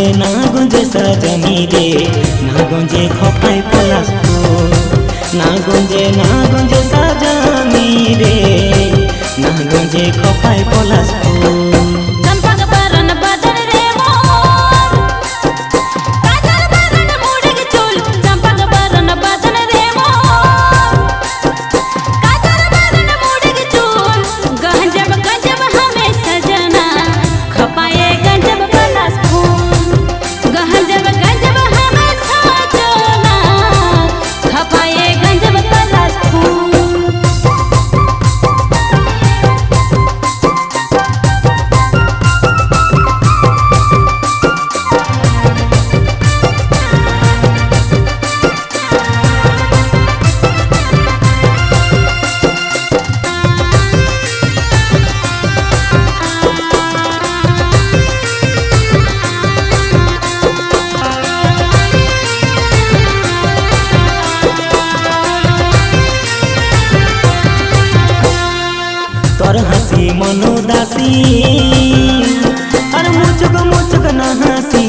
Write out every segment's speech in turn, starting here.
गुंजे ना गुंजे सजनी रे, ना गुंजे खोपाई पलाश फूल, ना गुंजे सजनी रे, ना गुंजे खोपाई पलाश फूल। और हंसी मनोदासी और मुझुक न हंसी,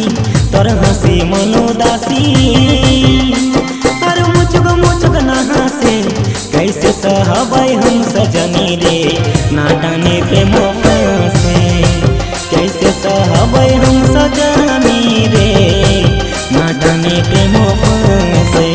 तोर हंसी मनोदासी और मुझुक न हंसी। कैसे सहबाई हम सजनी रे, ना डाने प्रेम से, कैसे सहबाई हम सजनी रे, ना डाने प्रेम से।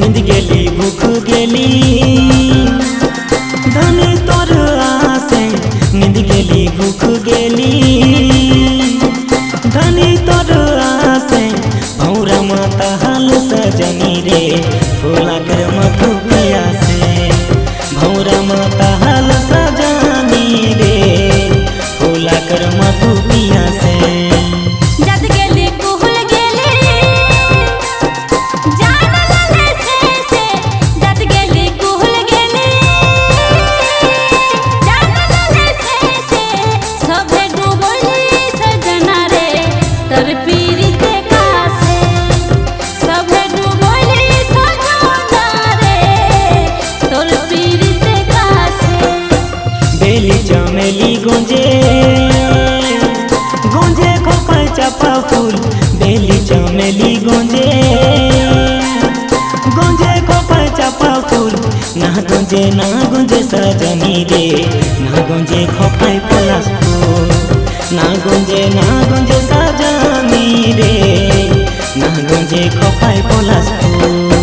नींद गेली भूख गेली धनी तोर आसे, नींद गेली भूख गेली धनी तोर आसे। भौरा माता हाल सजनी रे, फूला कर मधु पिया से, भौरा माता हाल सजनी रे, फूला कर मधु पिया से। बेली चमेली गुंजे गुंजे खोपाई चापा फूल, बेली चमेली गुंजे खोपाई चापा फूल। ना गुंजे सजनी रे, ना गुंजे खोपाई पलाश फूल, ना गुंजे सजनी रे, ना गुंजे खोपाई पलाश फूल।